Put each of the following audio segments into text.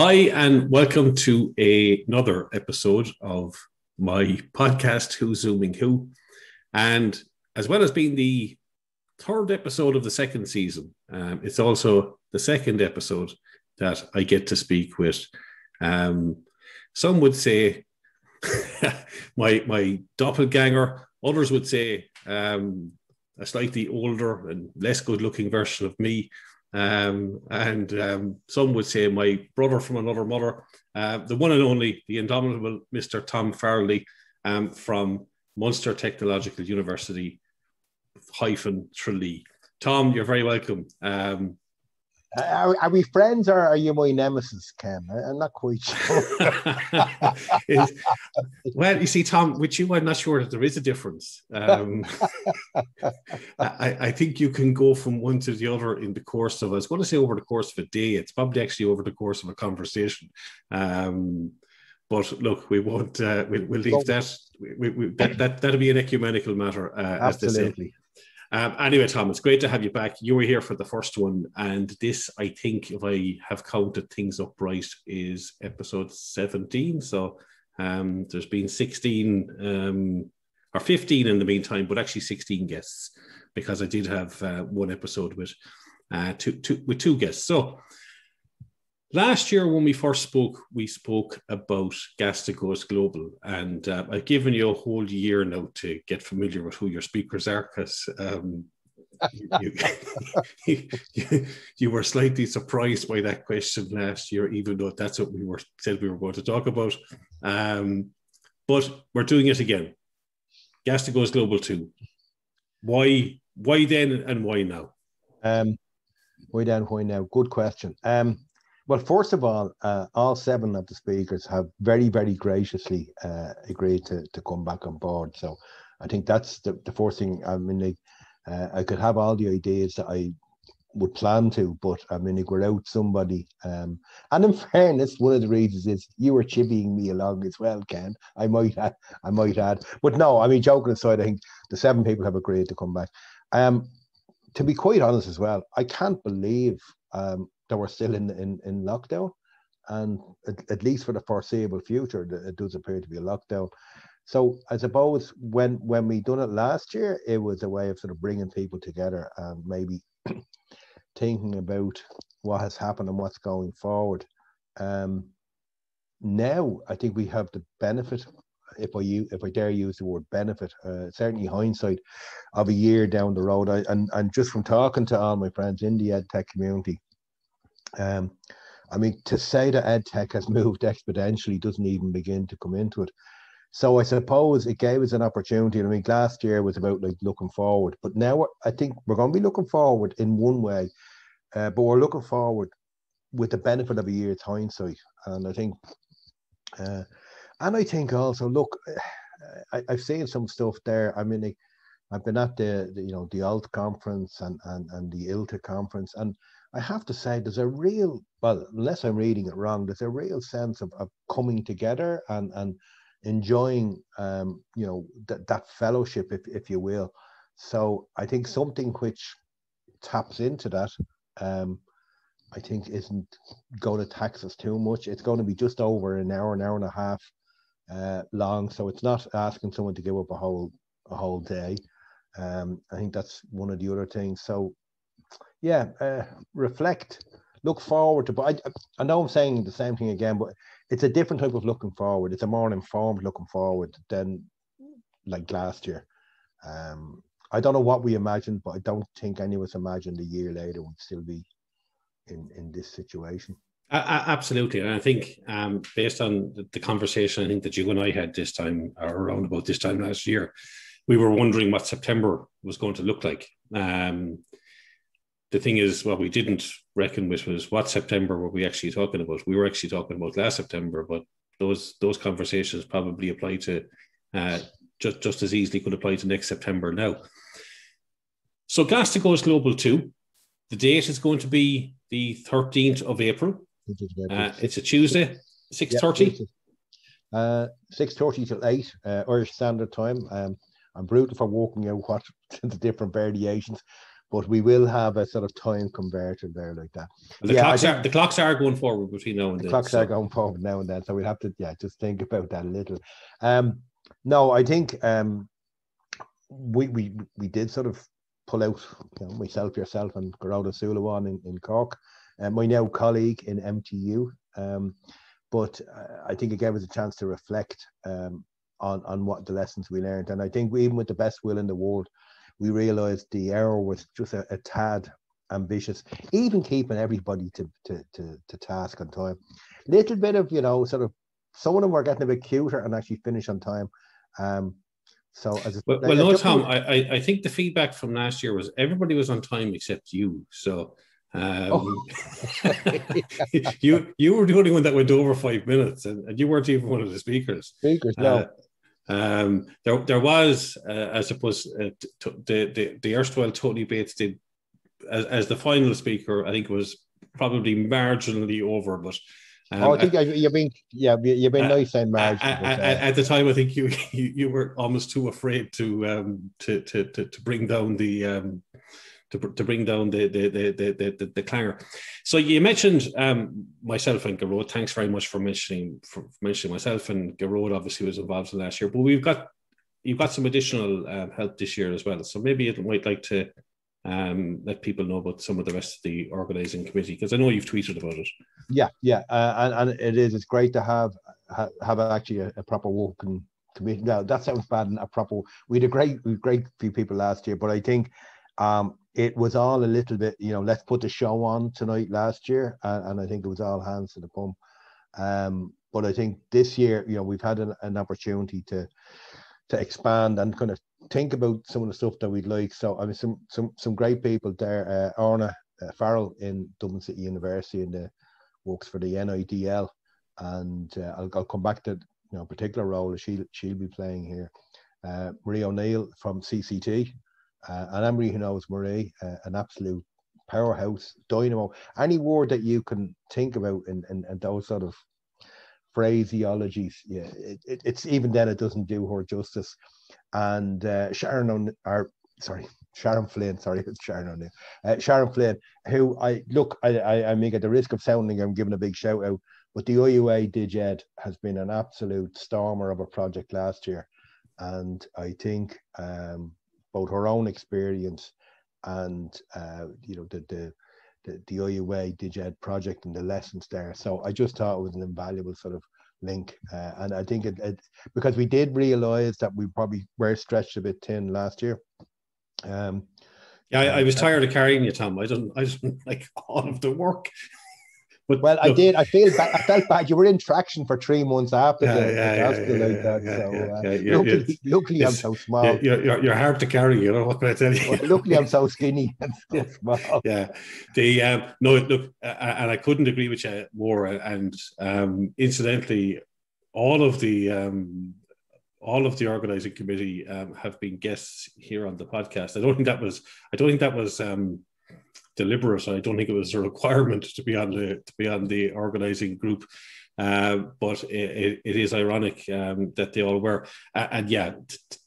Hi, and welcome to another episode of my podcast, Who's Zooming Who? And as well as being the third episode of the second season, it's also the second episode that I get to speak with, some would say my doppelganger, others would say a slightly older and less good-looking version of me. Some would say my brother from another mother, the one and only, the indomitable Mr. Tom Farrelly, from Munster Technological University -Tralee. Tom, you're very welcome. Are we friends or are you my nemesis, Ken? I'm not quite sure. Well, you see, Tom, with you, I'm not sure that there is a difference. I think you can go from one to the other in the course of, I was going to say over the course of a day, it's probably actually over the course of a conversation. But look, we won't, we'll leave that. That'll be an ecumenical matter, as they say. Anyway, Tom, it's great to have you back. You were here for the first one, and this, I think, if I have counted things up right, is episode 17. So there's been 16 or 15 in the meantime, but actually 16 guests, because I did have one episode with two guests. So last year when we first spoke, we spoke about #GastaGoesGlobal, and I've given you a whole year now to get familiar with who your speakers are, because you were slightly surprised by that question last year, even though that's what we were said we were going to talk about. But we're doing it again. #GastaGoesGlobal 2. Why then and why now? Why then? Why now? Good question. Well, first of all seven of the speakers have very, very graciously agreed to come back on board. So I think that's the first thing. I mean, I could have all the ideas that I would plan to, but I mean, we're out somebody. And in fairness, one of the reasons is you were chivvying me along as well, Ken. I might add. But no, I mean, joking aside, I think the seven people have agreed to come back. To be quite honest as well, I can't believe that we're still in lockdown, and at least for the foreseeable future, it does appear to be a lockdown. So I suppose when we done it last year, it was a way of sort of bringing people together and maybe thinking about what has happened and what's going forward. Now I think we have the benefit, if I dare use the word benefit, certainly hindsight of a year down the road. And just from talking to all my friends in the EdTech community, I mean, to say that EdTech has moved exponentially doesn't even begin to come into it. So I suppose it gave us an opportunity. I mean, last year was about like looking forward, but now I think we're going to be looking forward in one way, but we're looking forward with the benefit of a year's hindsight. And I think also, look, I've seen some stuff there. I mean, I've been at the ILTA conference and the ILTA conference, and I have to say there's a real, well, unless I'm reading it wrong, there's a real sense of coming together and enjoying, that fellowship, if you will. So I think something which taps into that, I think isn't going to tax us too much. It's going to be just over an hour and a half long. So it's not asking someone to give up a whole day. I think that's one of the other things. So yeah, reflect, look forward to, but I know I'm saying the same thing again, but it's a different type of looking forward. It's a more informed looking forward than like last year. I don't know what we imagined, but I don't think any of us imagined a year later we'd still be in this situation. Absolutely. And I think based on the conversation, I think that you and I had this time, or around about this time last year, we were wondering what September was going to look like. The thing is, what we didn't reckon with was what September were we actually talking about. We were actually talking about last September, but those conversations probably apply to just as easily could apply to next September now. So #GastaGoesGlobal 2, the date is going to be the 13th of April. It's a Tuesday, 6:30. 6:30 till 8 Irish Standard Time. I'm brutal for walking out what the different variations. but we will have a sort of time converter there like that. And the, clocks are going forward between now and then. The clocks are going forward now and then, so we'll have to just think about that a little. No, I think we did sort of pull out, myself, yourself, and Gearóid Ó Súilleabháin in Cork, and my now colleague in MTU. But I think it gave us a chance to reflect on what the lessons we learned. And I think we, even with the best will in the world, we realized the error was just a tad ambitious, even keeping everybody to task on time. Little bit of, sort of, some of them were getting a bit cuter and actually finish on time. No, Tom, I think the feedback from last year was everybody was on time except you. So you were the only one that went over 5 minutes, and you weren't even one of the speakers. No. There was, I suppose, the erstwhile Tony Bates did as the final speaker. I think it was probably marginally over, but. I think you've been nice and marginal. At the time, I think you were almost too afraid to bring down the to bring down the clangor. So you mentioned myself and Gearóid. Thanks very much for mentioning myself, and Gearóid obviously was involved in last year. But you've got some additional help this year as well. So maybe it might like to let people know about some of the rest of the organising committee, because I know you've tweeted about it. And it's great to have actually a proper working committee. Now that sounds bad, and a proper. We had a great few people last year, but I think it was all a little bit, let's put the show on tonight last year, and I think it was all hands to the pump. But I think this year, we've had an opportunity to expand and kind of think about some of the stuff that we'd like. So I mean, some great people there. Orna Farrell in Dublin City University and works for the NIDL, and I'll come back to a particular role she'll be playing here. Marie O'Neill from CCT, and Emery, who knows Marie, an absolute powerhouse, dynamo. Any word that you can think about in those sort of phraseologies, it's even then it doesn't do her justice. And Sharon Flynn, who I make at the risk of sounding I'm giving a big shout out, but the OUA DigEd has been an absolute stormer of a project last year, and I think both her own experience and the OUA DigEd project and the lessons there. So I just thought it was an invaluable sort of link, and I think it because we did realize that we probably were stretched a bit thin last year. I was tired of carrying you, Tom. I didn't like all of the work. But well, no. I felt bad. You were in traction for 3 months after that. Luckily, I'm so small. You're hard to carry. What can I tell you? Well, luckily, I'm so skinny and so small. Yeah. And I couldn't agree with you more. And incidentally, all of the organising committee have been guests here on the podcast. I don't think that was deliberate. I don't think it was a requirement to be on the organising group, but it is ironic that they all were. And yeah,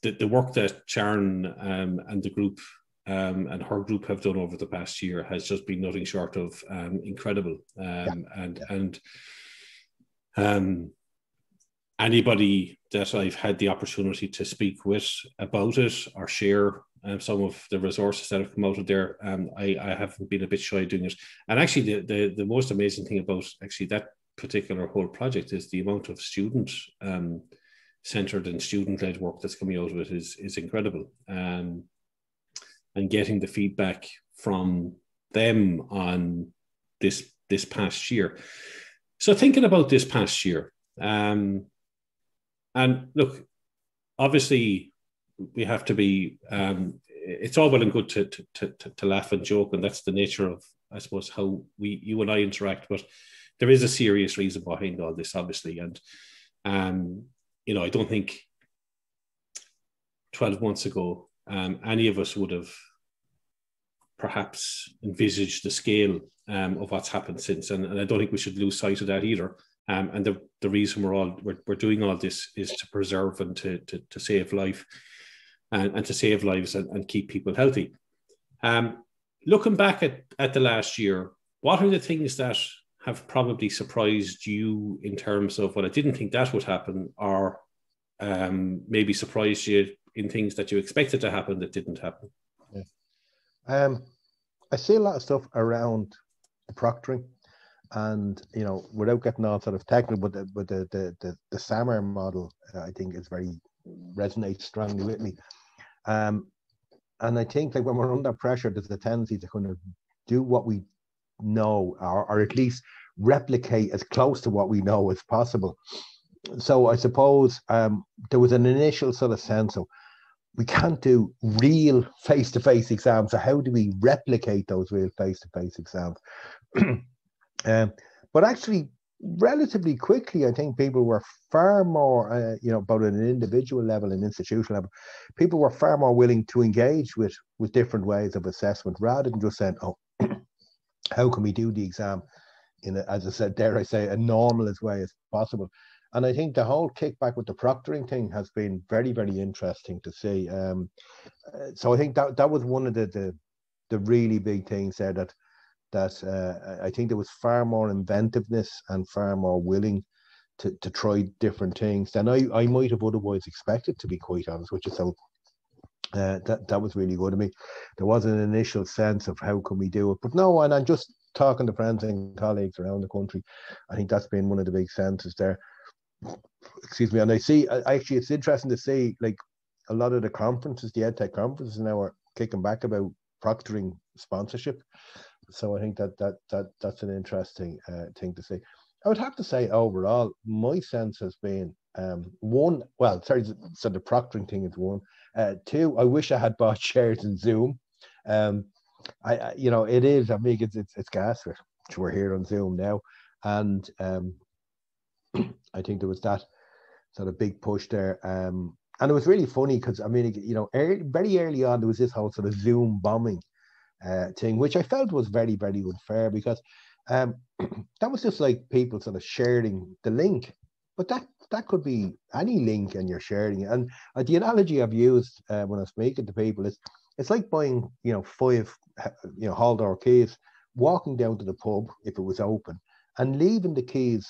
the work that Sharon and the group and her group have done over the past year has just been nothing short of incredible. Anybody that I've had the opportunity to speak with about it or share some of the resources that have come out of there, I haven't been a bit shy doing it. And actually, the most amazing thing about actually that particular whole project is the amount of student-centered and student-led work that's coming out of it is incredible. And getting the feedback from them on this past year. So thinking about this past year, and look, obviously, we have to be. It's all well and good to laugh and joke, and that's the nature of, I suppose, how you and I interact. But there is a serious reason behind all this, obviously. And I don't think 12 months ago any of us would have perhaps envisaged the scale of what's happened since. And I don't think we should lose sight of that either. And the reason we're doing all this is to preserve and to save life and to save lives and keep people healthy. looking back at the last year, what are the things that have probably surprised you in terms of, well, I didn't think that would happen, or maybe surprised you in things that you expected to happen that didn't happen? Yeah. I see a lot of stuff around the proctoring, and, you know, without getting all sort of technical, but the SAMR model, I think, is very, resonates strongly with me. And I think, like, when we're under pressure, there's a tendency to kind of do what we know, or at least replicate as close to what we know as possible. So I suppose there was an initial sort of sense of, we can't do real face-to-face exams, so how do we replicate those real face-to-face exams? But actually, relatively quickly, I think people were far more, you know, both at an individual level and institutional level, people were far more willing to engage with different ways of assessment, rather than just saying, oh, how can we do the exam in, as I said, dare I say, a normalist way as possible. And I think the whole kickback with the proctoring thing has been very, very interesting to see. So I think that was one of the really big things there, that I think there was far more inventiveness and far more willing to try different things than I might have otherwise expected, to be quite honest, which is so that was really good to me. There was an initial sense of how can we do it, but no, and I'm just talking to friends and colleagues around the country, I think that's been one of the big senses there. Excuse me. And I see, actually, it's interesting to see, like, a lot of the conferences, the EdTech conferences now are kicking back about proctoring sponsorship. So I think that's an interesting thing to see. I would have to say overall, my sense has been one, well, sorry, so the proctoring thing is one. Two, I wish I had bought shares in Zoom. I you know, it is, I mean, it's gas. We're here on Zoom now, and I think there was that sort of big push there. And it was really funny because, I mean, you know, very early on, there was this whole sort of Zoom bombing thing, which I felt was very, very unfair, because that was just like people sort of sharing the link, but that could be any link and you're sharing it. And the analogy I've used when I'm speaking to people is, it's like buying, you know, 5, you know, hall door keys, walking down to the pub if it was open, and leaving the keys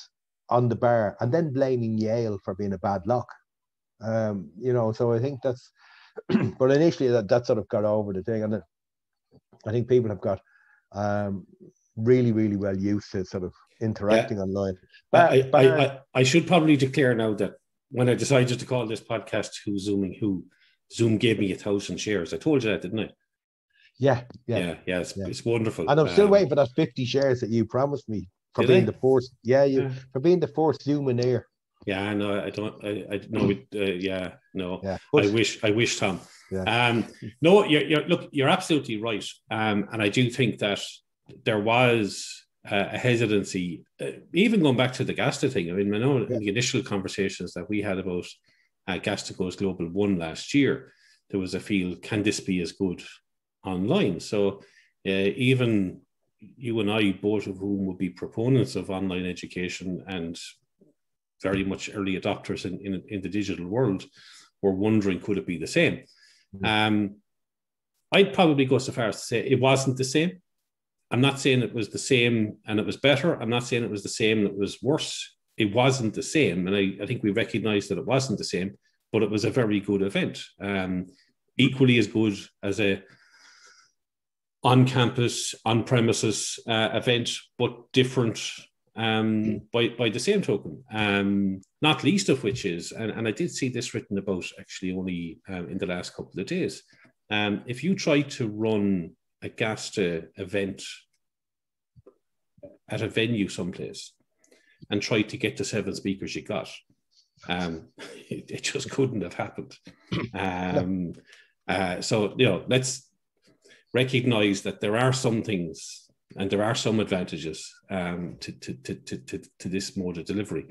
on the bar, and then blaming Yale for being a bad lock. You know, so I think that's, but initially that sort of got over the thing, and then I think people have got really, really well used to sort of interacting online. I should probably declare now that when I decided to call this podcast Who's Zooming Who, Zoom gave me 1,000 shares. I told you that, didn't I? Yeah. It's wonderful. And I'm still waiting for that 50 shares that you promised me. For being the fourth, for being the fourth Zoominaire. Yeah, no, I don't. I know it. Yeah, no. Yeah. I wish, Tom. Yeah. No, you're absolutely right. And I do think that there was a hesitancy, even going back to the Gasta thing. I mean, I know in the initial conversations that we had about GastaGoesGlobal 1 last year, there was a feel: can this be as good online? So even you and I, both of whom would be proponents of online education and very much early adopters in the digital world, were wondering, could it be the same? Mm-hmm. I'd probably go so far as to say it wasn't the same. I'm not saying it was the same and it was better. I'm not saying it was the same and it was worse. It wasn't the same. And I think we recognized that it wasn't the same, but it was a very good event. Equally as good as a on-campus, on-premises event, but different by the same token, not least of which is, and I did see this written about actually only in the last couple of days, if you try to run a Gasta event at a venue someplace and try to get the 7 speakers you got, it just couldn't have happened. So, you know, let's recognize that there are some things and there are some advantages to this mode of delivery.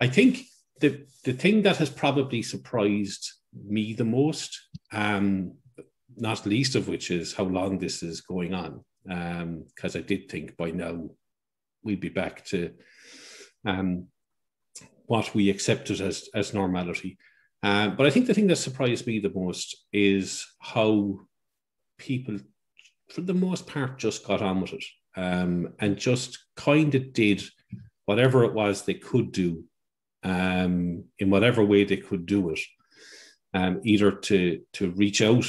I think the thing that has probably surprised me the most, not least of which is how long this is going on, because I did think by now we'd be back to what we accepted as normality. But I think the thing that surprised me the most is how people for the most part, just got on with it and just kind of did whatever it was they could do in whatever way they could do it, either to reach out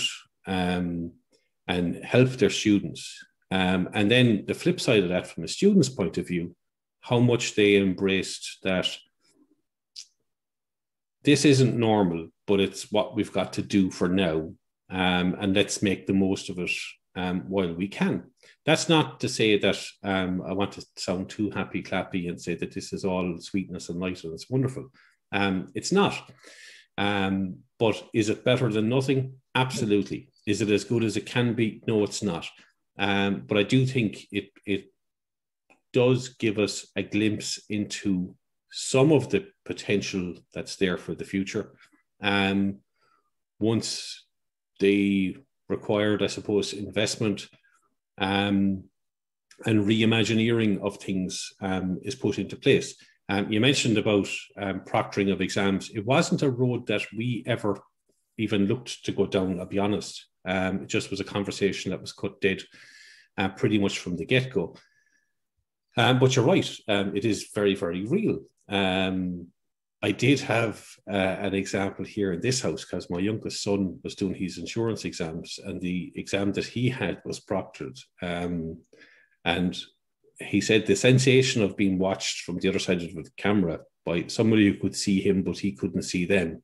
and help their students. And then the flip side of that, from a student's point of view, how much they embraced that this isn't normal, but it's what we've got to do for now. And let's make the most of it while we can. That's not to say that I want to sound too happy clappy and say that this is all sweetness and light and it's wonderful. It's not. But is it better than nothing? Absolutely. Is it as good as it can be? No, it's not. But I do think it does give us a glimpse into some of the potential that's there for the future. Once they required, I suppose, investment and reimagineering of things is put into place. You mentioned about proctoring of exams. It wasn't a road that we ever even looked to go down, I'll be honest. It just was a conversation that was cut dead pretty much from the get-go. But you're right, it is very, very real. I did have an example here in this house because my youngest son was doing his insurance exams, and the exam that he had was proctored. And he said the sensation of being watched from the other side of the camera by somebody who could see him but he couldn't see them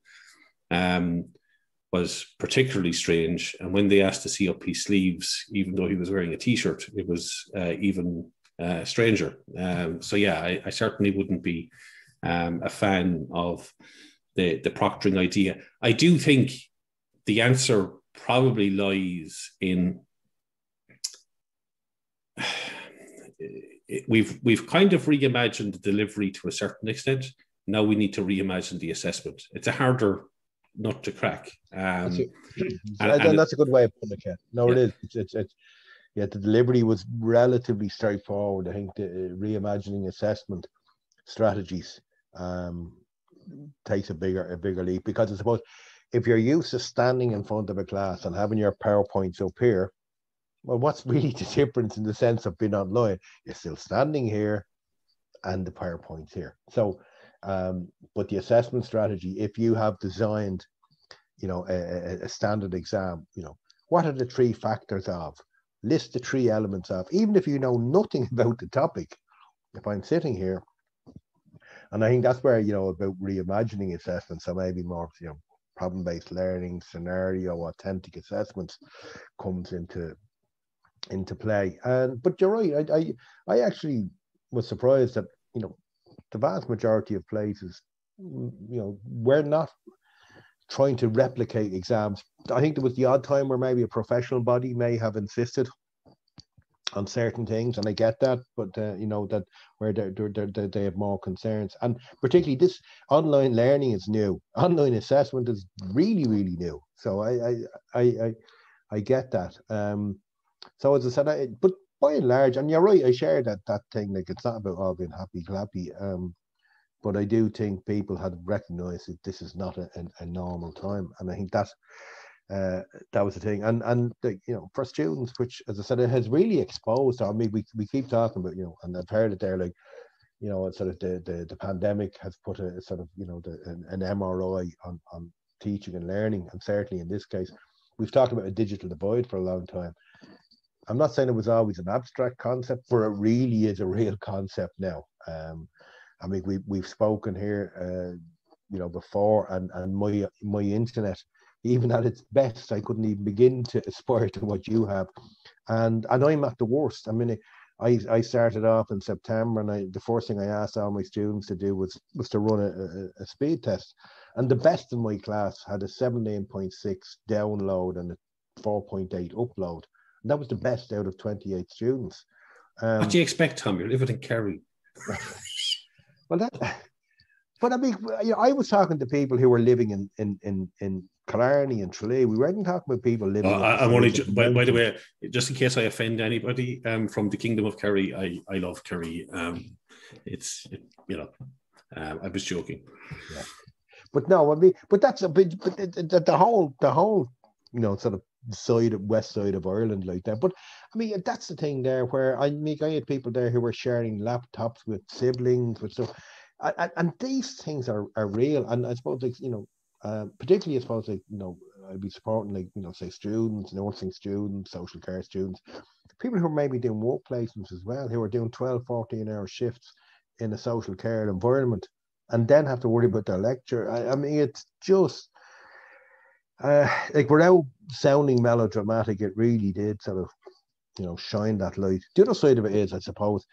was particularly strange. And when they asked to see up his sleeves, even though he was wearing a T-shirt, it was even stranger. So yeah, I certainly wouldn't be a fan of the proctoring idea. I do think the answer probably lies in we've kind of reimagined the delivery to a certain extent. Now we need to reimagine the assessment. It's a harder nut to crack. And that's a good way of putting it. Ken. No, yeah. It is. It's yeah. The delivery was relatively straightforward. I think the reimagining assessment strategies takes a bigger leap, because I suppose if you're used to standing in front of a class and having your PowerPoints up here, well, what's really the difference in the sense of being online? You're still standing here and the PowerPoint's here. So, but the assessment strategy, if you have designed, you know, a standard exam, you know, what are the three factors of? List the three elements of, even if you know nothing about the topic, if I'm sitting here. And I think that's where, you know, about reimagining assessments, so maybe more, you know, problem-based learning, scenario, authentic assessments comes into play. And but you're right, I actually was surprised that, you know, the vast majority of places, you know, we're not trying to replicate exams. I think there was the odd time where maybe a professional body may have insisted on certain things, and I get that, but you know, that where they have more concerns, and particularly this online learning is new. Online assessment is really new, so I get that. So as I said, but by and large, and you're right, I share that thing. Like, it's not about all being happy clappy, but I do think people had recognised that this is not a normal time, and I think that. That was the thing, and the, you know, for students, which, as I said, it has really exposed. I mean, we keep talking about, you know, and I've heard it there, like, you know, sort of the pandemic has put a sort of, you know, an MRI on teaching and learning, and certainly in this case, we've talked about a digital divide for a long time. I'm not saying it was always an abstract concept, but it really is a real concept now. I mean, we've spoken here, you know, before, and my internet. Even at its best, I couldn't even begin to aspire to what you have, and I'm at the worst. I mean, I started off in September, and the first thing I asked all my students to do was to run a speed test, and the best in my class had a 17.6 download and a 4.8 upload. And that was the best out of 28 students. What do you expect, Tom? You're living in Kerry. Well, that. But I mean, you know, I was talking to people who were living in Killarney and Tralee. We weren't talking about people living. I'm only, by the way, just in case I offend anybody from the Kingdom of Kerry, I love Kerry. You know, I was joking. Yeah. But no, I mean, but that's a bit. But the whole, you know, sort of side of west side of Ireland like that. But I mean, that's the thing there where I had people there who were sharing laptops with siblings with stuff, and these things are real. And I suppose, like, you know, particularly I suppose, like, you know, I'd be supporting, like, you know, say students, nursing students, social care students, people who are maybe doing work placements as well, who are doing 12-14 hour shifts in a social care environment and then have to worry about their lecture. I mean, it's just like, without sounding melodramatic, it really did sort of, you know, shine that light. The other side of it is, I suppose,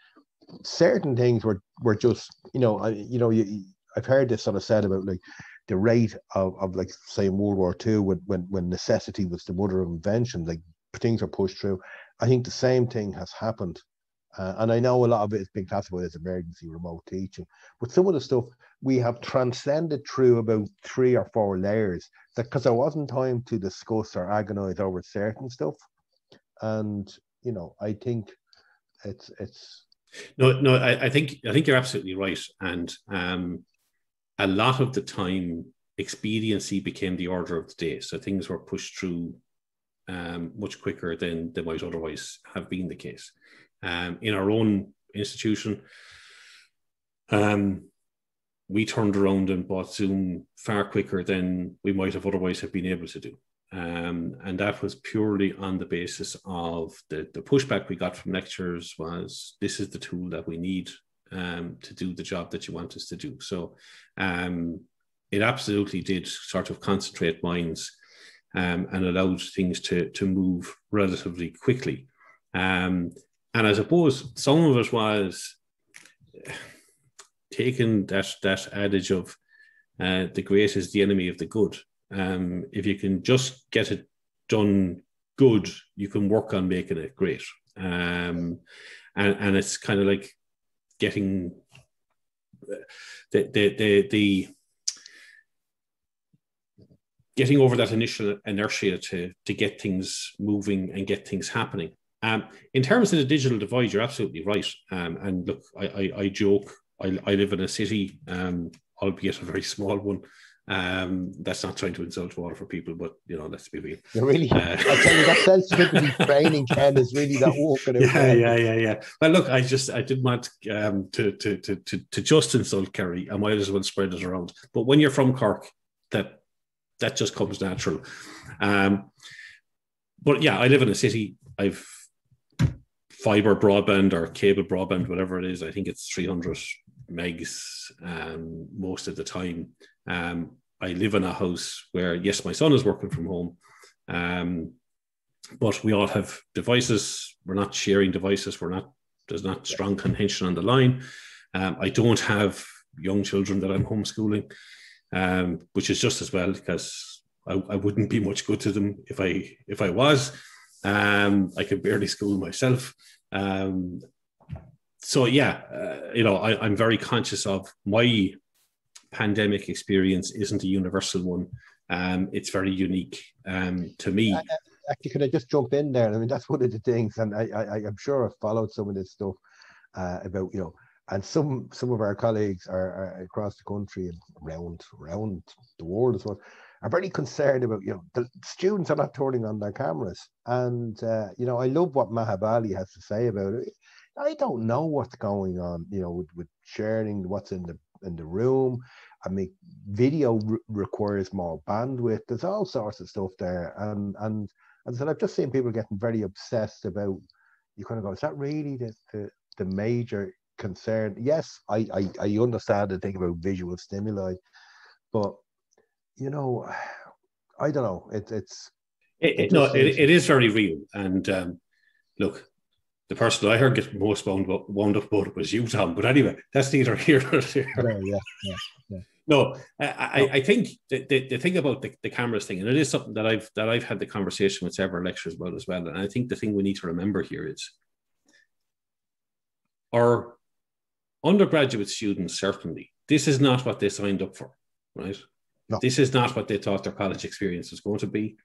certain things were just, you know, I've heard this sort of said about, like, the rate of like, say, in World War II, when necessity was the mother of invention, like, things are pushed through. I think the same thing has happened. And I know a lot of it has been classified as emergency remote teaching, but some of the stuff we have transcended through about 3 or 4 layers, that because there wasn't time to discuss or agonize over certain stuff. And, you know, I think it's. No, I think you're absolutely right. And a lot of the time, expediency became the order of the day. So things were pushed through much quicker than they might otherwise have been the case. In our own institution, we turned around and bought Zoom far quicker than we might have otherwise have been able to do. And that was purely on the basis of the pushback we got from lecturers was, this is the tool that we need to do the job that you want us to do. So it absolutely did sort of concentrate minds and allowed things to move relatively quickly. And I suppose some of it was taking that adage of the great is the enemy of the good. If you can just get it done good, you can work on making it great. And it's kind of like getting the getting over that initial inertia to get things moving and get things happening. In terms of the digital divide, you're absolutely right. And look, I joke, I live in a city, albeit a very small one. That's not trying to insult water for people, but, you know, let's be real. You're really, I tell you, that sensitivity training, Ken, is really that walking. Yeah. But look, I didn't want to just insult Kerry. I might as well spread it around. But when you're from Cork, that just comes natural. But yeah, I live in a city. I've fiber broadband or cable broadband, whatever it is. I think it's 300 megs most of the time. I live in a house where, yes, my son is working from home, but we all have devices. We're not sharing devices. There's not strong contention on the line. I don't have young children that I'm homeschooling, which is just as well, because I wouldn't be much good to them if I was. I can barely school myself. So yeah, you know, I'm very conscious of my pandemic experience isn't a universal one. It's very unique to me. Actually, could I just jump in there? I mean, that's one of the things, and I'm sure I've followed some of this stuff about, you know, and some of our colleagues are across the country and around the world as well, are very concerned about, you know, the students are not turning on their cameras. And, you know, I love what Maha Bali has to say about it. I don't know what's going on, you know, with sharing what's in the room. I mean, video requires more bandwidth. There's all sorts of stuff there. And so I've just seen people getting very obsessed about, you kind of go, is that really the major concern? Yes, I understand the thing about visual stimuli, but, you know, I don't know. It is very real. And look, the person I heard get most wound up about it was you, Tom. But anyway, that's neither here nor there. Yeah. No, I think the thing about the cameras thing, and it is something that I've had the conversation with several lecturers about as well. And I think the thing we need to remember here is our undergraduate students, certainly, this is not what they signed up for, right? No. This is not what they thought their college experience was going to be.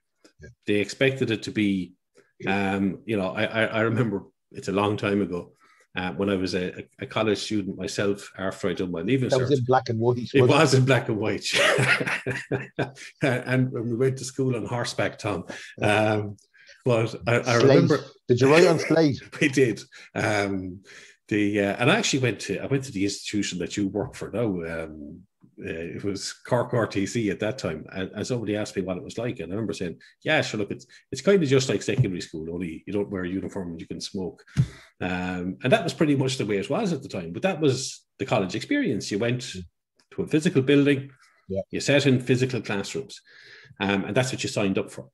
Yeah. They expected it to be, you know, I remember, it's a long time ago, when I was a college student myself after I'd done my leaving cert. That was in black and white. It was in black and white. And we went to school on horseback, Tom. But I remember... Did you ride on Slate? We did. And I actually went to the institution that you work for now. It was Cork RTC at that time, and somebody asked me what it was like, and I remember saying, yeah, sure, look, it's kind of just like secondary school, only you don't wear a uniform and you can smoke, and that was pretty much the way it was at the time. But that was the college experience. You went to a physical building, you sat in physical classrooms, and that's what you signed up for.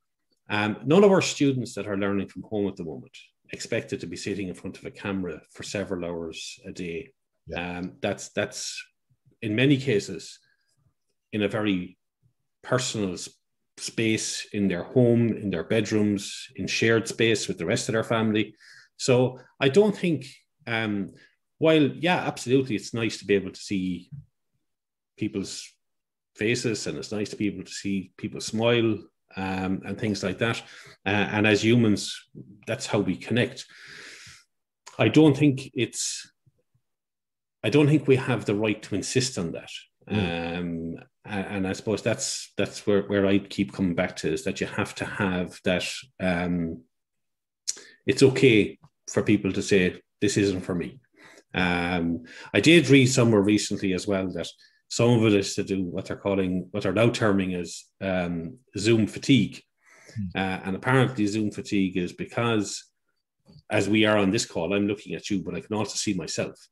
None of our students that are learning from home at the moment expected to be sitting in front of a camera for several hours a day. That's in many cases, in a very personal space, in their home, in their bedrooms, in shared space with the rest of their family. So I don't think, while, yeah, absolutely, it's nice to be able to see people's faces, and it's nice to be able to see people smile, and things like that. And as humans, that's how we connect. I don't think we have the right to insist on that. And I suppose that's where I keep coming back to, is that you have to have that. It's okay for people to say, this isn't for me. I did read somewhere recently as well that some of it is to do what they're now terming as Zoom fatigue. And apparently Zoom fatigue is because, as we are on this call, I'm looking at you, but I can also see myself.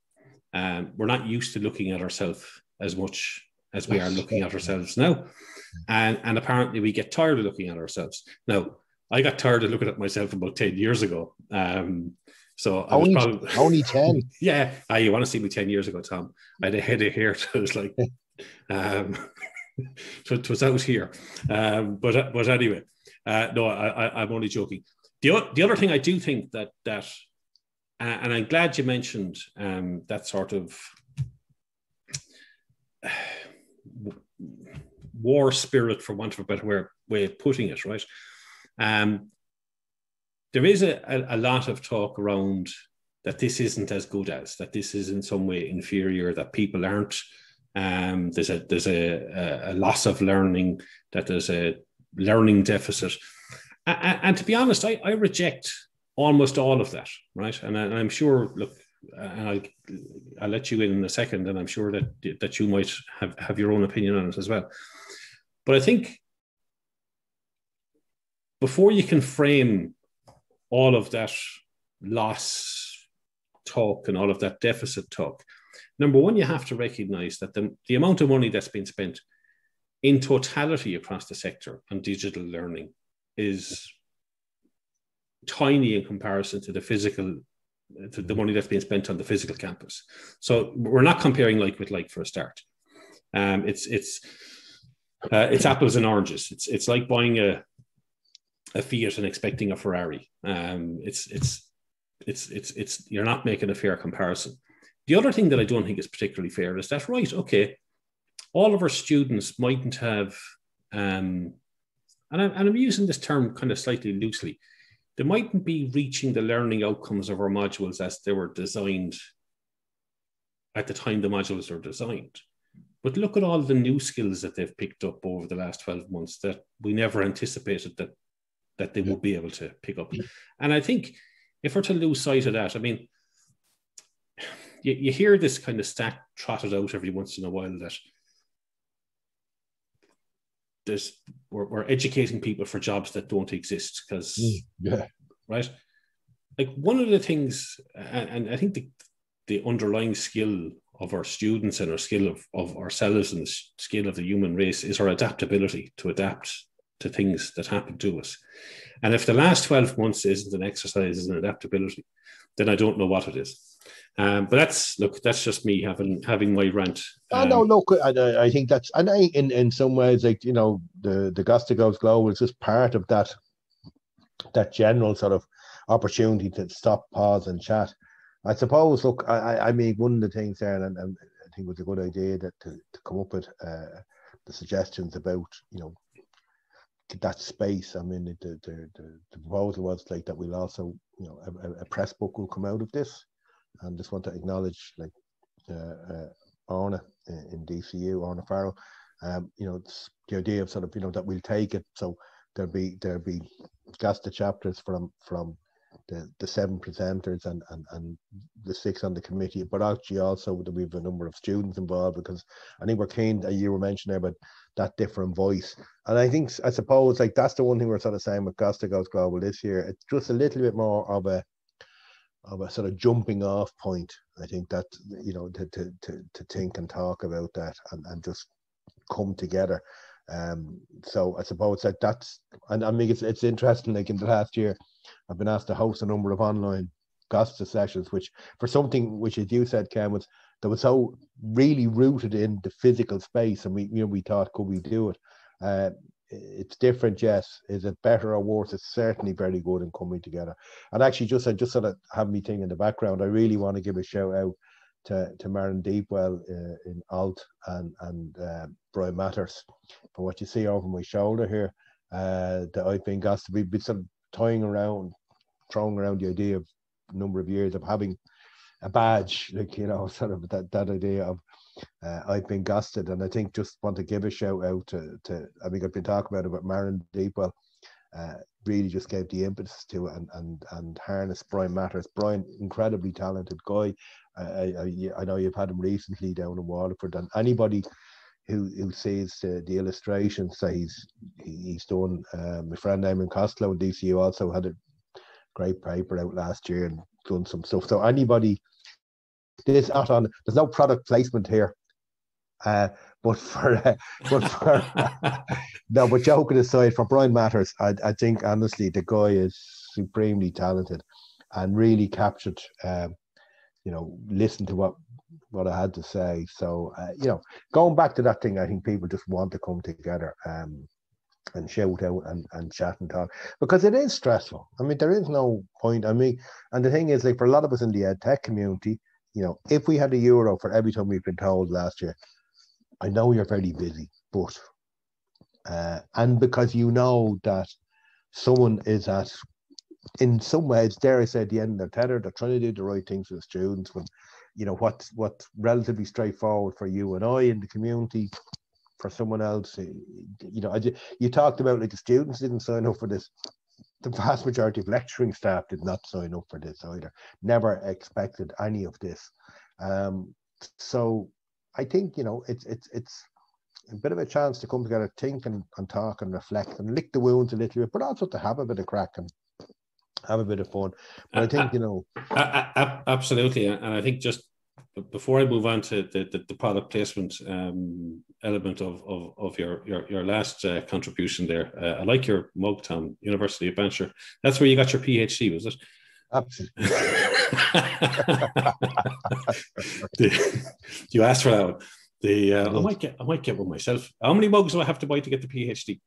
We're not used to looking at ourselves as much as we are looking at ourselves now. And apparently we get tired of looking at ourselves. Now, I got tired of looking at myself about 10 years ago. So only, I was probably... Only 10? Yeah. You want to see me 10 years ago, Tom. I had a head of hair, so it was like... so it was out here. But anyway, no, I'm only joking. The other thing I do think that and I'm glad you mentioned that sort of war spirit, for want of a better way of putting it, right? There is a lot of talk around that this isn't as good as, that this is in some way inferior, that people aren't, there's a loss of learning, that there's a learning deficit. And to be honest, I reject almost all of that, right? And I'm sure, look, and I'll let you in a second, and I'm sure that you might have your own opinion on it as well. But I think before you can frame all of that loss talk and all of that deficit talk, number one, you have to recognize that the amount of money that's been spent in totality across the sector on digital learning is tiny in comparison to the money that's being spent on the physical campus. So we're not comparing like with like for a start. It's apples and oranges. It's like buying a Fiat and expecting a Ferrari. It's you're not making a fair comparison. The other thing that I don't think is particularly fair is that, right, okay, all of our students mightn't have, and I'm using this term kind of slightly loosely, they mightn't be reaching the learning outcomes of our modules as they were designed at the time the modules were designed. But look at all the new skills that they've picked up over the last 12 months that we never anticipated that they would be able to pick up. And I think if we're to lose sight of that, I mean, you hear this kind of stat trotted out every once in a while that we're educating people for jobs that don't exist, because right, like one of the things, and I think the underlying skill of our students and our skill of ourselves and the skill of the human race is our adaptability to adapt to things that happen to us. And if the last 12 months isn't an exercise in adaptability, then I don't know what it is. But that's just me having my rant. I think that's, and in some ways, like, you know, the #GastaGoesGlobal is just part of that general sort of opportunity to stop, pause, and chat. I suppose, look, I mean, one of the things there, and I think it was a good idea that to come up with the suggestions about, you know, that space. I mean, the proposal was like that we'll also, you know, a press book will come out of this. and just want to acknowledge like Orna in DCU, Orna Farrell. You know, it's the idea of sort of, you know, that we'll take it. So there'll be Gasta chapters from the seven presenters and the six on the committee, but actually also we have a number of students involved, because I think we're keen, you were mentioning about that different voice. And I think, I suppose, like that's the one thing we're sort of saying with Gasta Goes Global this year. It's just a little bit more of a sort of jumping off point. I think that, you know, to think and talk about that and just come together. So I suppose that that's, and I mean, it's interesting, like in the last year, I've been asked to host a number of online Gasta sessions, which for something which, as you said, Ken, was that was so really rooted in the physical space, and we, you know, we thought, could we do it? It's different, yes. Is it better or worse? It's certainly very good in coming together. And actually, just sort of have me thing in the background, I really want to give a shout out to Maren Deepwell in ILTA and Brian Matters for what you see over my shoulder here. That I've been Gasta, we've been sort of throwing around the idea of a number of years of having a badge, like, you know, sort of that idea of I've been Gasted. And I think just want to give a shout out to I think I've been talking about Maren Deepwell, really just gave the impetus to it and harnessed Brian Matters. Brian, incredibly talented guy. I know you've had him recently down in Waterford, and anybody who sees the illustrations, so he's done, my friend Eamon Costello in DCU also had a great paper out last year and done some stuff. So anybody, this not on, there's no product placement here, but for no, but joking aside, for Brian Matters, I think honestly the guy is supremely talented and really captured, you know, listen to what I had to say. So you know, going back to that thing, I think people just want to come together and shout out and chat and talk, because it is stressful. I mean, there is no point. I mean, and the thing is, like, for a lot of us in the EdTech community, you know, if we had a euro for every time we've been told last year, I know you're very busy, but and because you know that someone is at, in some ways, dare I say, at the end of their tether, they're trying to do the right things for the students, when, you know, what's relatively straightforward for you and I in the community, for someone else, you know, you talked about, like, the students didn't sign up for this. The vast majority of lecturing staff did not sign up for this either. Never expected any of this. So I think, you know, it's a bit of a chance to come together, think and talk and reflect and lick the wounds a little bit, but also to have a bit of crack and have a bit of fun. But I think, you know, absolutely. And I think, just before I move on to the product placement element of your last contribution there, I like your mug, Tom, University of Banshire. That's where you got your PhD, was it? Absolutely. You asked for that one. I might get one myself. How many mugs do I have to buy to get the PhD?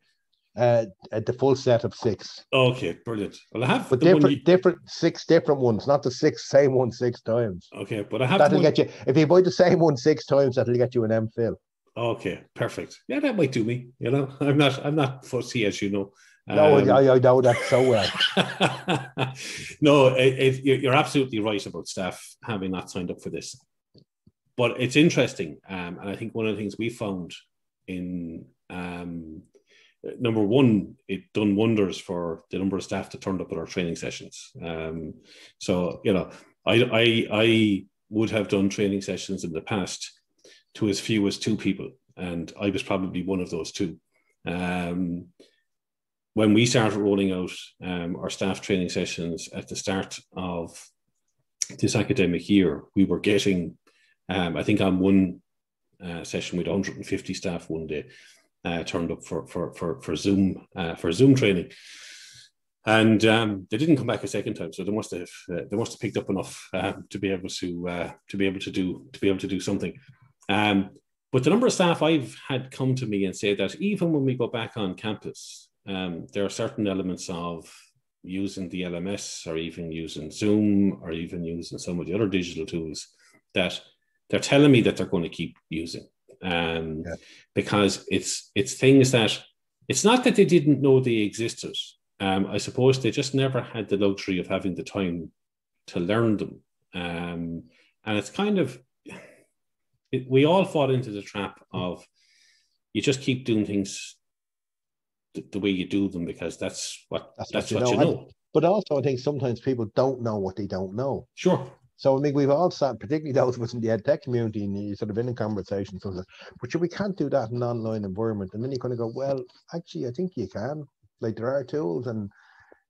The full set of 6. Okay, brilliant. Well, I have, but different 6 different ones, not the 6 same one 6 times. Okay, but I have that'll get you. If you buy the same one 6 times, that'll get you an MPhil. Okay, perfect. Yeah, that might do me. You know, I'm not fussy, as you know. No, I know that so well. No, you're absolutely right about staff having not signed up for this. But it's interesting, and I think one of the things we found in number one, it done wonders for the number of staff that turned up at our training sessions. So, you know, I would have done training sessions in the past to as few as 2 people, and I was probably one of those 2. When we started rolling out our staff training sessions at the start of this academic year, we were getting, I think on one session, we had 150 staff one day. Turned up for Zoom training, and they didn't come back a second time. So they must have picked up enough to be able to do something. But the number of staff I've had come to me and say that even when we go back on campus, there are certain elements of using the LMS, or even using Zoom, or even using some of the other digital tools that they're telling me that they're going to keep using. Yeah. Because it's things that, it's not that they didn't know they existed. I suppose they just never had the luxury of having the time to learn them And it's kind of, we all fall into the trap of you just keep doing things the way you do them because that's what you know. But also I think sometimes people don't know what they don't know. Sure. So I think we've all sat, particularly those within the EdTech community, and you're sort of in a conversation, sort of, but we can't do that in an online environment. And then you're going to go, well, actually, I think you can. Like, there are tools, and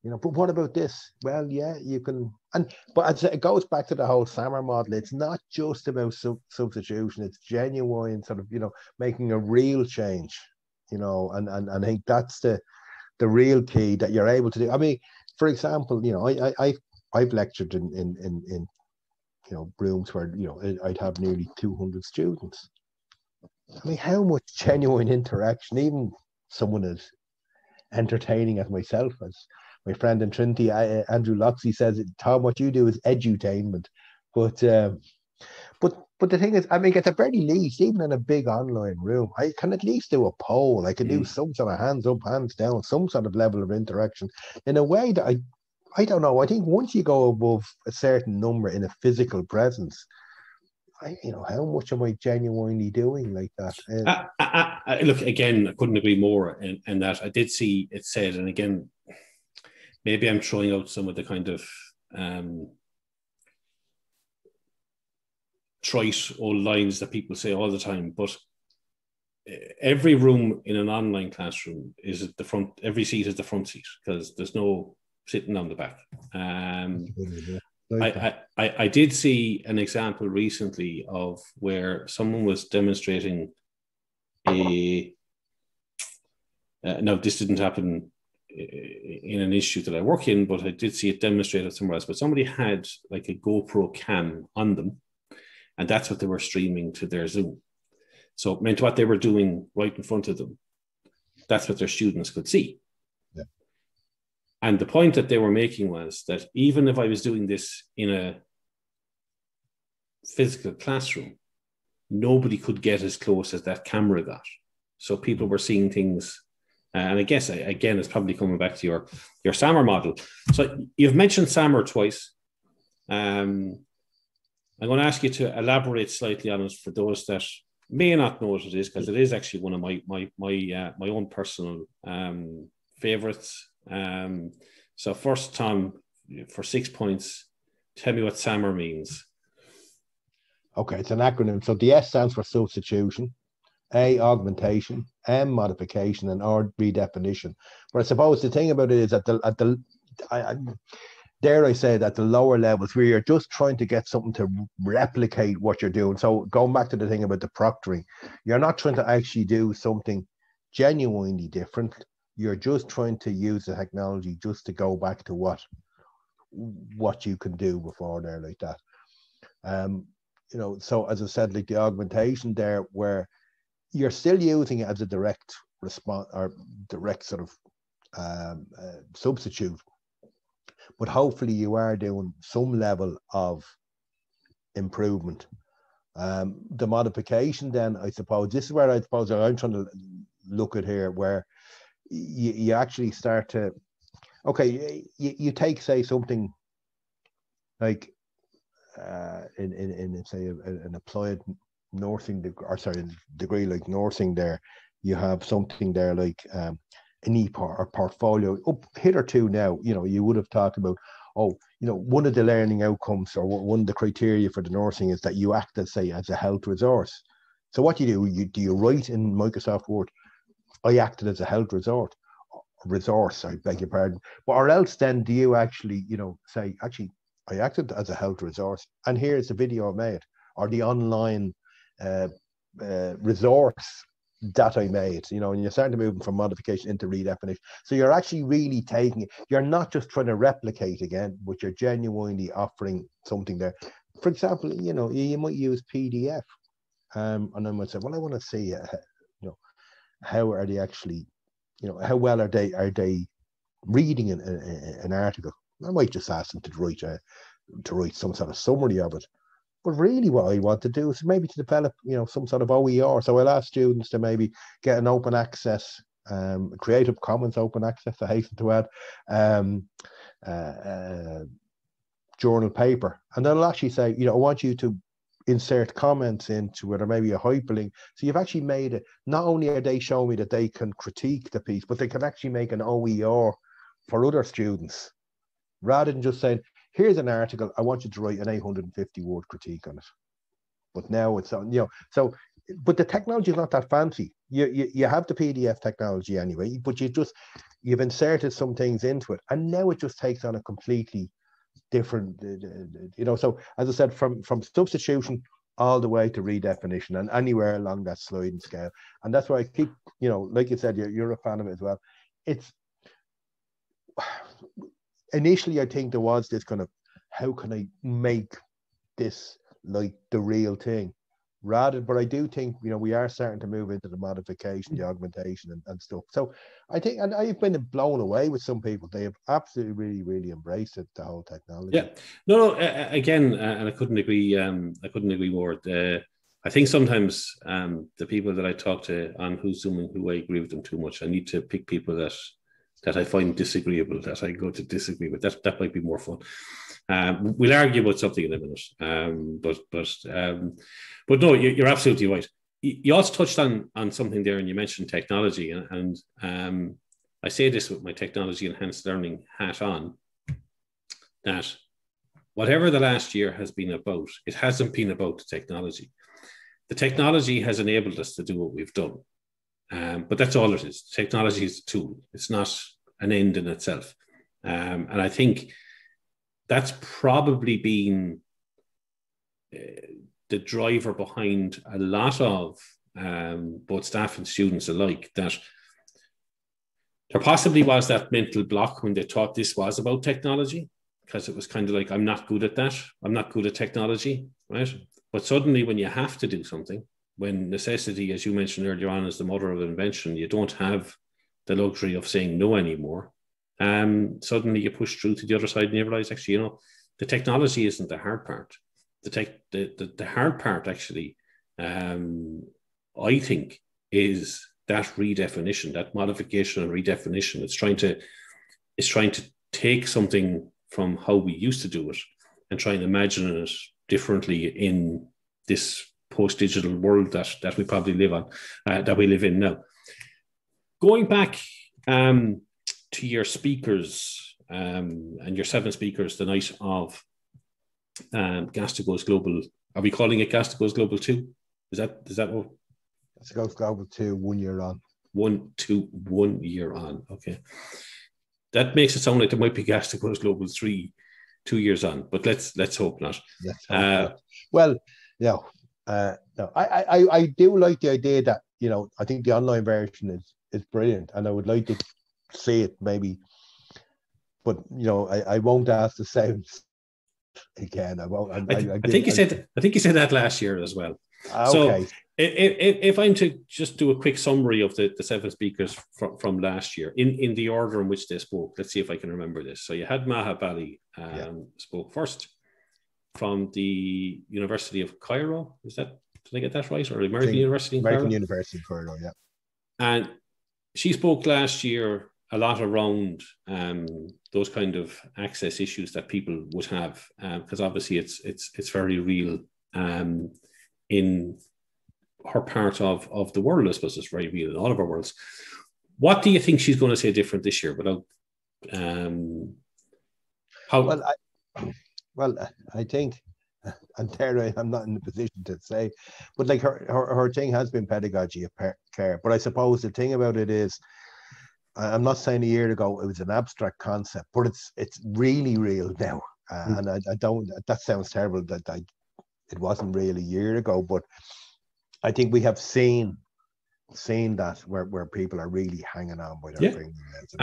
you know, but what about this? Well, yeah, you can. And but it goes back to the whole SAMR model. It's not just about substitution. It's genuine, sort of, you know, making a real change. You know, and I think that's the real key that you're able to do. I mean, for example, you know, I've lectured in you know, rooms where, you know, I'd have nearly 200 students. I mean, how much genuine interaction, even someone as entertaining as myself, as my friend in Trinity, Andrew Loxley, says, Tom, what you do is edutainment. But the thing is, I mean, at the very least, even in a big online room, I can at least do a poll. I can do some sort of hands up, hands down, some sort of level of interaction in a way that I don't know. I think once you go above a certain number in a physical presence, you know, how much am I genuinely doing like that? Look, again, I couldn't agree more. And that I did see it said, and again, maybe I'm throwing out some of the kind of trite old lines that people say all the time, but every room in an online classroom is at the front, every seat is the front seat because there's no sitting on the back. I did see an example recently of where someone was demonstrating a, now this didn't happen in an institute that I work in, but I did see it demonstrated somewhere else, but somebody had like a GoPro cam on them, and that's what they were streaming to their Zoom. So it meant what they were doing right in front of them, that's what their students could see. And the point that they were making was that even if I was doing this in a physical classroom, nobody could get as close as that camera got. So people were seeing things. And I guess, again, it's probably coming back to your SAMR model. So you've mentioned SAMR twice. I'm going to ask you to elaborate slightly on it for those that may not know what it is, because it is actually one of my own personal favorites. So first, Tom, for 6 points, tell me what SAMR means. Okay, it's an acronym. So the S stands for substitution, A, augmentation, M, modification, and R, redefinition. But I suppose the thing about it is that dare I say that the lower levels where you're just trying to get something to replicate what you're doing. So going back to the thing about the proctoring, you're not trying to actually do something genuinely different. You're just trying to use the technology just to go back to what you can do before there, like that. You know, so as I said, like the augmentation there, where you're still using it as a direct response or direct sort of substitute, but hopefully you are doing some level of improvement. The modification, then, I suppose this is where I suppose I'm trying to look at here, where you actually start to, okay, you take, say, something like in say an applied nursing degree, or sorry, degree like nursing there, you have something there like an e-part or portfolio. Up hitherto now, you know, you would have talked about, oh, you know, one of the learning outcomes or one of the criteria for the nursing is that you act as, say, as a health resource. So what you write in Microsoft Word, I acted as a health resource, I beg your pardon. Or else then do you actually, you know, say, actually, I acted as a health resource, and here's the video I made, or the online resource that I made, you know, and you're starting to move from modification into redefinition. So you're actually really taking it. You're not just trying to replicate again, but you're genuinely offering something there. For example, you know, you might use PDF, and I might say, well, I want to see how are they actually, you know, how well are they reading an article? I might just ask them to write some sort of summary of it. But really, what I want to do is maybe to develop, you know, some sort of OER. So I'll ask students to maybe get an open access, Creative Commons open access, I hasten to add, journal paper, and then it'll actually say, you know, I want you to insert comments into it, or maybe a hyperlink. So you've actually made it, not only are they showing me that they can critique the piece, but they can actually make an OER for other students, rather than just saying, here's an article, I want you to write an 850 word critique on it. But now it's on, you know, so, but the technology is not that fancy. You have the PDF technology anyway, but you've inserted some things into it, and now it just takes on a completely different, you know. So as I said, from substitution all the way to redefinition, and anywhere along that sliding scale. And that's why I keep, you know, like you said, you're a fan of it as well. It's initially, I think there was this kind of, how can I make this like the real thing? Rather, but I do think, you know, we are starting to move into the modification, the augmentation and stuff. So I think, and I've been blown away with some people. They have absolutely really embraced it, the whole technology. Yeah, no, again, and I couldn't agree more. I think sometimes the people that I talk to on Who's Zooming Who, I agree with them too much. I need to pick people that I find disagreeable, that I go to disagree with. That might be more fun. We'll argue about something in a minute, but no, you're absolutely right. You also touched on something there, and you mentioned technology, and I say this with my technology enhanced learning hat on, that whatever the last year has been about, it hasn't been about the technology. The technology has enabled us to do what we've done, but that's all it is. Technology is a tool; it's not an end in itself, and I think that's probably been the driver behind a lot of both staff and students alike, that there possibly was that mental block when they thought this was about technology, because it was kind of like, I'm not good at that. I'm not good at technology, right? But suddenly when you have to do something, when necessity, as you mentioned earlier on, is the mother of invention, you don't have the luxury of saying no anymore. Suddenly you push through to the other side and you realize, actually, you know, the technology isn't the hard part. The hard part, actually, I think, is that redefinition, that modification and redefinition. It's trying to take something from how we used to do it and try and imagine it differently in this post-digital world that we probably live on, that we live in now. Going back to your speakers and your 7 speakers the night of GastaGoesGlobal. Are we calling it GastaGoesGlobal 2? Is that what? GastaGoesGlobal 2, 1 year on. 1 year on. Okay. That makes it sound like there might be GastaGoesGlobal 3, 2 years on, but let's hope not. Well, no. No. I do like the idea that, you know, I think the online version is brilliant, and I would like to see it maybe, but you know, I won't ask the same again. I think you said that last year as well. Okay. So if I'm to just do a quick summary of the 7 speakers from last year in the order in which they spoke, let's see if I can remember this. So you had Maha Bali spoke first from the University of Cairo. Did I get that right? Or American University in Cairo, yeah. And she spoke last year a lot around those kind of access issues that people would have, because obviously it's very real in her part of the world. I suppose it's very real in all of our worlds. What do you think she's going to say different this year? Without how? Well, I think, and there I'm not in the position to say, but like her thing has been pedagogy of care. But I suppose the thing about it is, I'm not saying a year ago it was an abstract concept, but it's really real now. And I don't, that sounds terrible that it wasn't real a year ago, but I think we have seen that where people are really hanging on by their fingernails.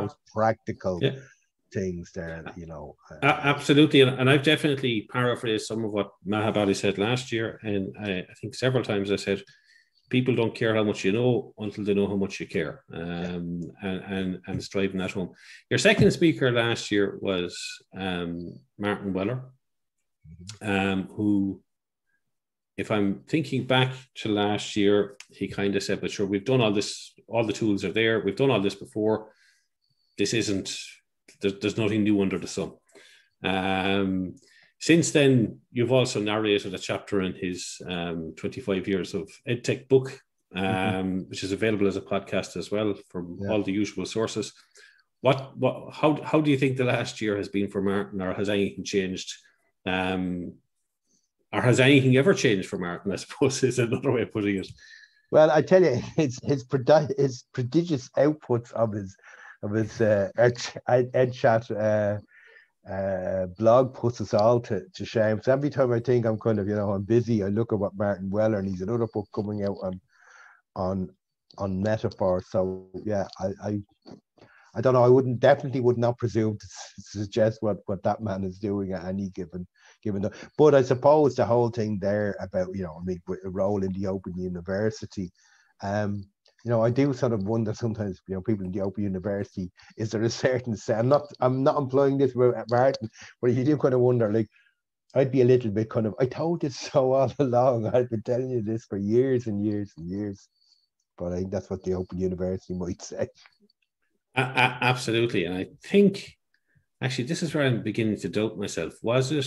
Those practical things there, you know. Absolutely. And I've definitely paraphrased some of what Maha Bali said last year. And I think several times I said, people don't care how much you know until they know how much you care, and it's driving that home. Your second speaker last year was Martin Weller, who, if I'm thinking back to last year, he kind of said, but sure, we've done all this, all the tools are there, we've done all this before, there's nothing new under the sun. Since then, you've also narrated a chapter in his 25 years of EdTech book, which is available as a podcast as well from all the usual sources. How do you think the last year has been for Martin, or has anything changed? Or has anything ever changed for Martin, I suppose, is another way of putting it. Well, I tell you, his prodigious outputs of his EdChat blog puts us all to shame. So every time I think I'm kind of, I'm busy, I look at what Martin Weller, and he's another book coming out on metaphor. So yeah, I don't know. I would not presume to suggest what that man is doing at any given time. But I suppose the whole thing there about a role in the Open University, I do sort of wonder sometimes. People in the Open University, is there a certain set? I'm not employing this word at Martin, but you do kind of wonder. Like, I'd be a little bit kind of, I told you so all along. I've been telling you this for years and years and years. But I think that's what the Open University might say. Absolutely. And I think, actually, this is where I'm beginning to doubt myself. Was it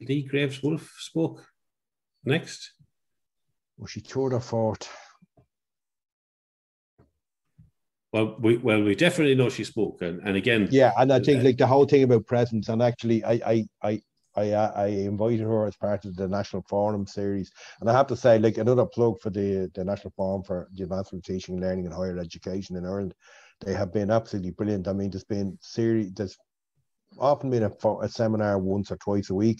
Lee Graves-Wolf spoke next? Well, she toured her fort. Well, we definitely know she spoke. And again... Yeah, and I think the whole thing about presence, and actually I invited her as part of the National Forum series. And I have to say, another plug for the National Forum for the Advancement of Teaching, Learning and Higher Education in Ireland. They have been absolutely brilliant. I mean, there's often been a seminar once or twice a week,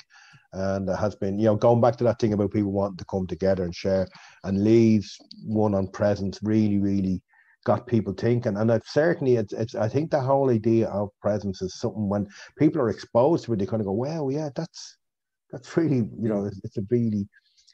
and there has been, going back to that thing about people wanting to come together and share, and Lee's one on presence really, really got people thinking. And I think the whole idea of presence is something when people are exposed to it, they kind of go, well, yeah, that's really, it's a really...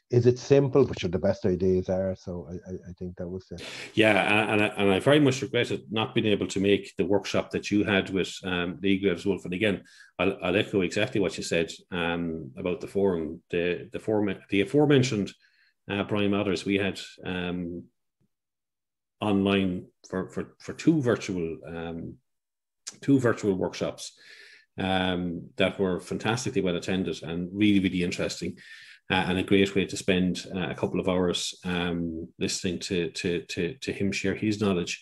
Is it simple? Which are the best ideas are. So I think that was it. Yeah, and I very much regretted not being able to make the workshop that you had with Lee Graves-Wolf. And again, I'll echo exactly what you said about the forum. The aforementioned Brian Matters, we had online for two virtual workshops that were fantastically well attended and really, really interesting. And a great way to spend a couple of hours listening to him share his knowledge.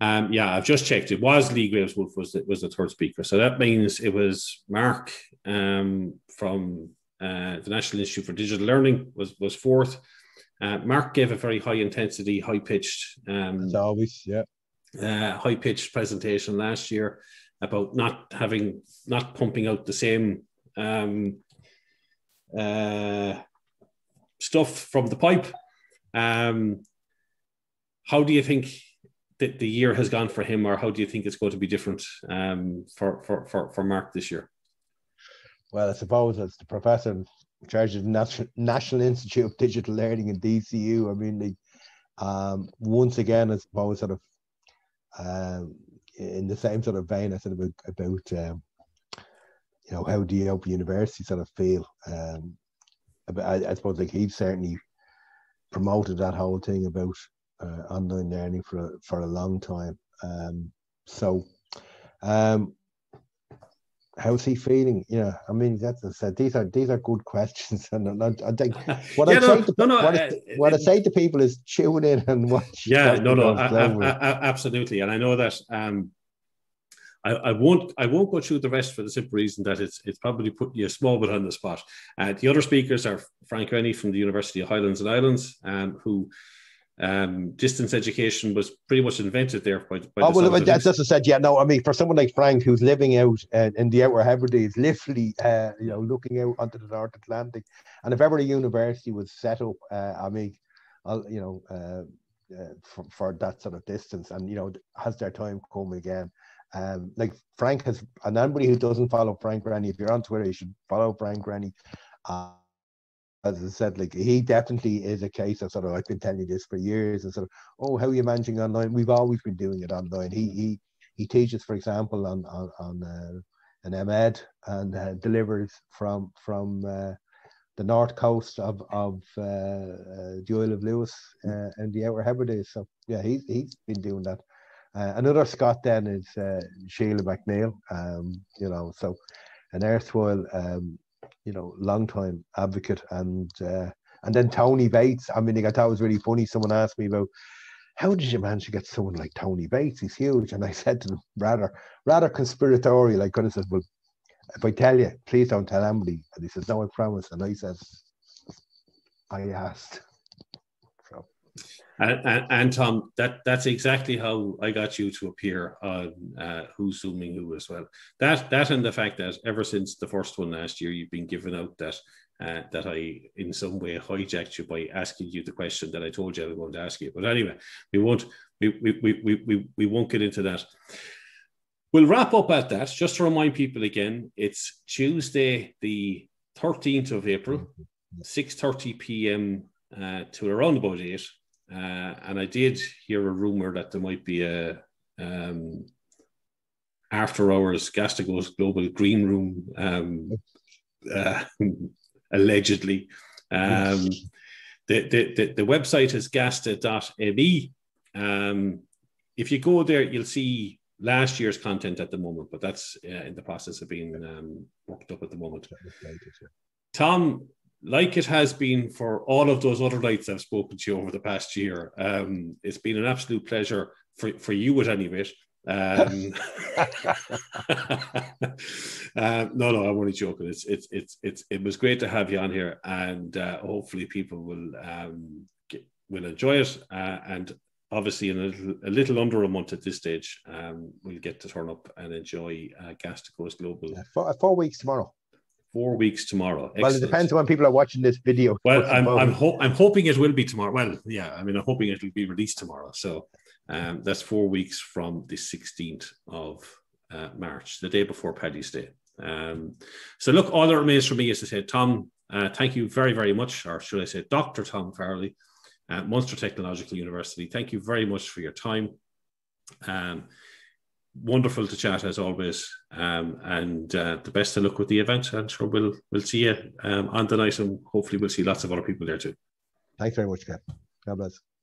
Yeah, I've just checked. It was Lee Graves-Wolf was the third speaker. So that means it was Mark from the National Institute for Digital Learning was fourth. Mark gave a very high intensity, high pitched, as always, high pitched presentation last year about not pumping out the same. Stuff from the pipe. How do you think that the year has gone for him, or how do you think it's going to be different for Mark this year? Well, I suppose as the professor in charge of the National Institute of Digital Learning in DCU, I mean, once again, I suppose sort of in the same sort of vein I said about how do Open University sort of feel? I suppose he's certainly promoted that whole thing about online learning for a long time. How's he feeling? I mean, that's I said. These are good questions, and I think what I say to people is tune in and watch. Yeah, absolutely, and I know that. I won't go through the rest for the simple reason that it's probably putting you a small bit on the spot. The other speakers are Frank Rennie from the University of Highlands and Islands, who distance education was pretty much invented there. That's what I said. Yeah, no, I mean, for someone like Frank who's living out in the Outer Hebrides, literally, looking out onto the North Atlantic, and if ever a university was set up, for that sort of distance, and has their time come again? Frank has, and anybody who doesn't follow Frank Rennie, if you're on Twitter, you should follow Frank Rennie. As I said, he definitely is a case of sort of, I've been telling you this for years, and sort of, oh, how are you managing online? We've always been doing it online. He teaches, for example, on an MEd, and delivers from the north coast of the Isle of Lewis and the Outer Hebrides. So yeah, he's been doing that. Another Scot then is Sheila McNeil, an erstwhile, long-time advocate, and then Tony Bates. I mean, I thought it was really funny. Someone asked me about, how did you manage to get someone like Tony Bates? He's huge. And I said to them, rather conspiratorial, I kind of said, well, if I tell you, please don't tell anybody. And he says, no, I promise. And I said, I asked. So. And Tom, that's exactly how I got you to appear on Who's Zooming Who as well. That and the fact that ever since the first one last year, you've been giving out that that I in some way hijacked you by asking you the question that I told you I was going to ask you. But anyway, we won't get into that. We'll wrap up at that. Just to remind people again, it's Tuesday, the 13th of April, 6:30 p.m. To around about 8. And I did hear a rumor that there might be a after hours Gasta Goes Global green room, allegedly. The website is gasta.me. If you go there, you'll see last year's content at the moment, but that's in the process of being worked up at the moment. Tom, like it has been for all of those other nights I've spoken to you over the past year, it's been an absolute pleasure for you at any rate. No, I'm only joking. It was great to have you on here, and hopefully people will enjoy it. And obviously, in a little under a month at this stage, we'll get to turn up and enjoy Gasta Goes Global. Yeah, four weeks tomorrow. 4 weeks tomorrow. Excellent. Well, it depends on when people are watching this video. Well, I'm hoping it will be tomorrow. Well, yeah, I mean, I'm hoping it will be released tomorrow. So that's 4 weeks from the 16th of March, the day before Paddy's Day. So look, all that remains for me is to say, Tom, thank you very, very much. Or should I say Dr. Tom Farrelly at Munster Technological University. Thank you very much for your time. Wonderful to chat as always, and the best of luck with the event. I'm sure we'll see you on the night, and hopefully we'll see lots of other people there too. Thanks very much, Ken. God bless.